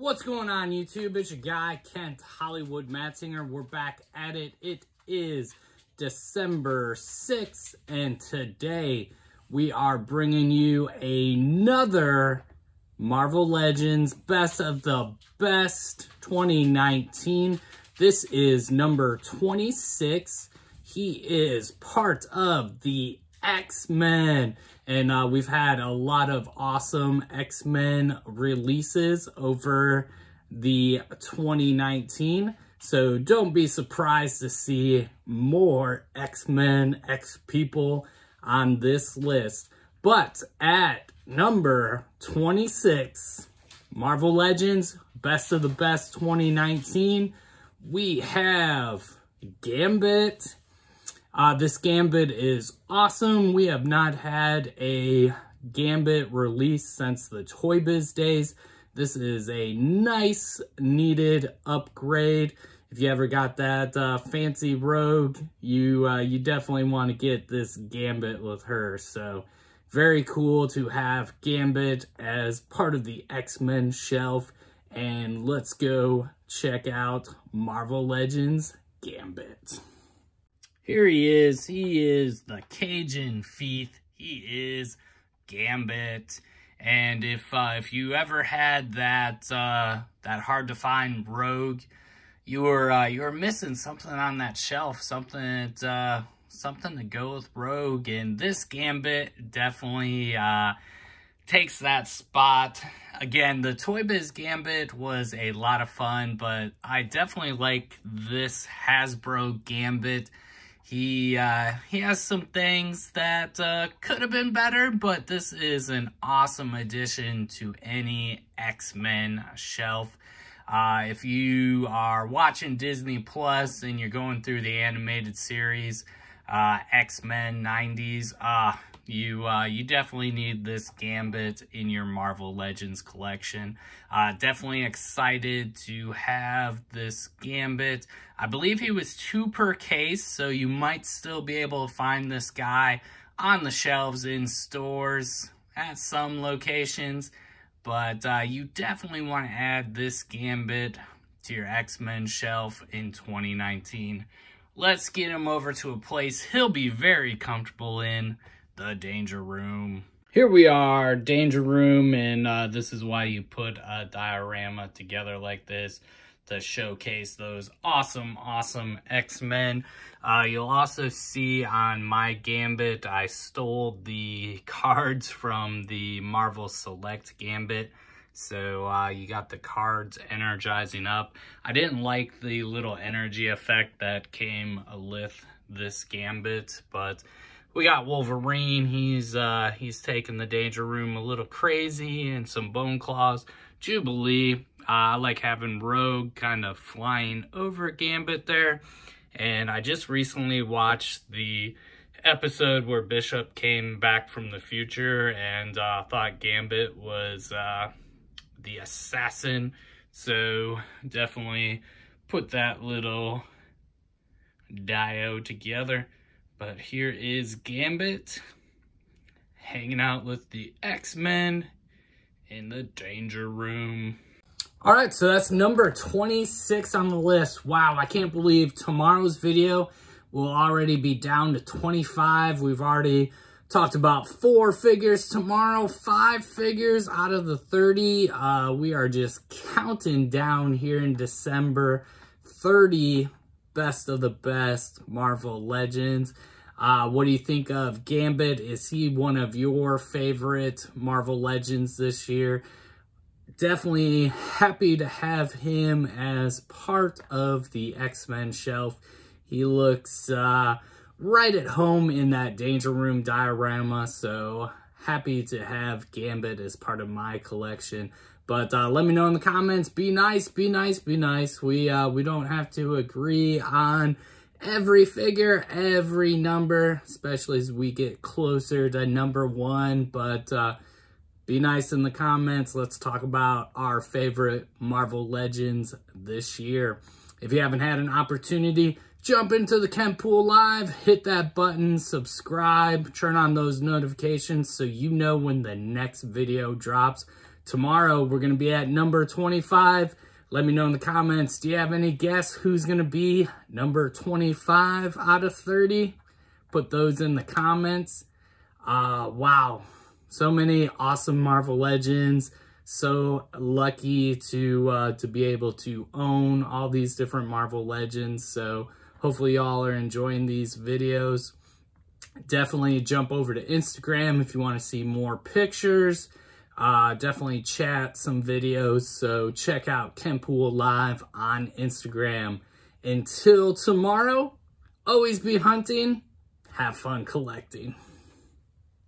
What's going on, YouTube? It's your guy, Kent Hollywood Matzinger. We're back at it. It is December 6th, and today we are bringing you another Marvel Legends Best of the Best 2019. This is number 26. He is part of the X-Men, and we've had a lot of awesome X-Men releases over the 2019, so don't be surprised to see more X-Men, X-People on this list. But at number 26, Marvel Legends Best of the Best 2019, we have Gambit. This Gambit is awesome. We have not had a Gambit release since the Toy Biz days. This is a nice, needed upgrade. If you ever got that fancy Rogue, you definitely want to get this Gambit with her. So very cool to have Gambit as part of the X-Men shelf. And let's go check out Marvel Legends Gambit. Here he is. He is the Cajun Thief. He is Gambit. And if you ever had that that hard to find Rogue, you were missing something on that shelf. Something to go with Rogue. And this Gambit definitely takes that spot. Again, the Toy Biz Gambit was a lot of fun, but I definitely like this Hasbro Gambit. He has some things that could have been better, but this is an awesome addition to any X-Men shelf. If you are watching Disney Plus and you're going through the animated series, X-Men 90s, you definitely need this Gambit in your Marvel Legends collection. Definitely excited to have this Gambit. I believe he was 2 per case, so you might still be able to find this guy on the shelves in stores at some locations, but you definitely want to add this Gambit to your X-Men shelf in 2019. Let's get him over to a place he'll be very comfortable in. The Danger Room. Here we are, Danger Room, and this is why you put a diorama together like this, to showcase those awesome X-Men. You'll also see on my Gambit, I stole the cards from the Marvel Select Gambit, so you got the cards energizing up. I didn't like the little energy effect that came with this Gambit, but we got Wolverine. He's taking the Danger Room a little crazy, and some Bone Claws. Jubilee. I like having Rogue kind of flying over Gambit there. And I just recently watched the episode where Bishop came back from the future, and thought Gambit was the assassin. So definitely put that little dio together. But here is Gambit hanging out with the X-Men in the Danger Room. All right, so that's number 26 on the list. Wow, I can't believe tomorrow's video will already be down to 25. We've already talked about 4 figures tomorrow, 5 figures out of the 30. We are just counting down here in December. 30 best of the best Marvel Legends. What do you think of Gambit? Is he one of your favorite Marvel Legends this year? Definitely happy to have him as part of the X-Men shelf. He looks right at home in that Danger Room diorama, so happy to have Gambit as part of my collection. But let me know in the comments. Be nice, be nice, be nice. We don't have to agree on every figure, every number, especially as we get closer to number 1. But be nice in the comments. Let's talk about our favorite Marvel Legends this year. If you haven't had an opportunity, jump into the Kent Pool Live, hit that button, subscribe, turn on those notifications so you know when the next video drops. Tomorrow, we're going to be at number 25. Let me know in the comments, do you have any guess who's going to be number 25 out of 30? Put those in the comments. Wow. So many awesome Marvel Legends. So lucky to be able to own all these different Marvel Legends. So hopefully y'all are enjoying these videos. Definitely jump over to Instagram if you want to see more pictures. Definitely chat some videos. So check out Kent Pool Live on Instagram. Until tomorrow, always be hunting. Have fun collecting.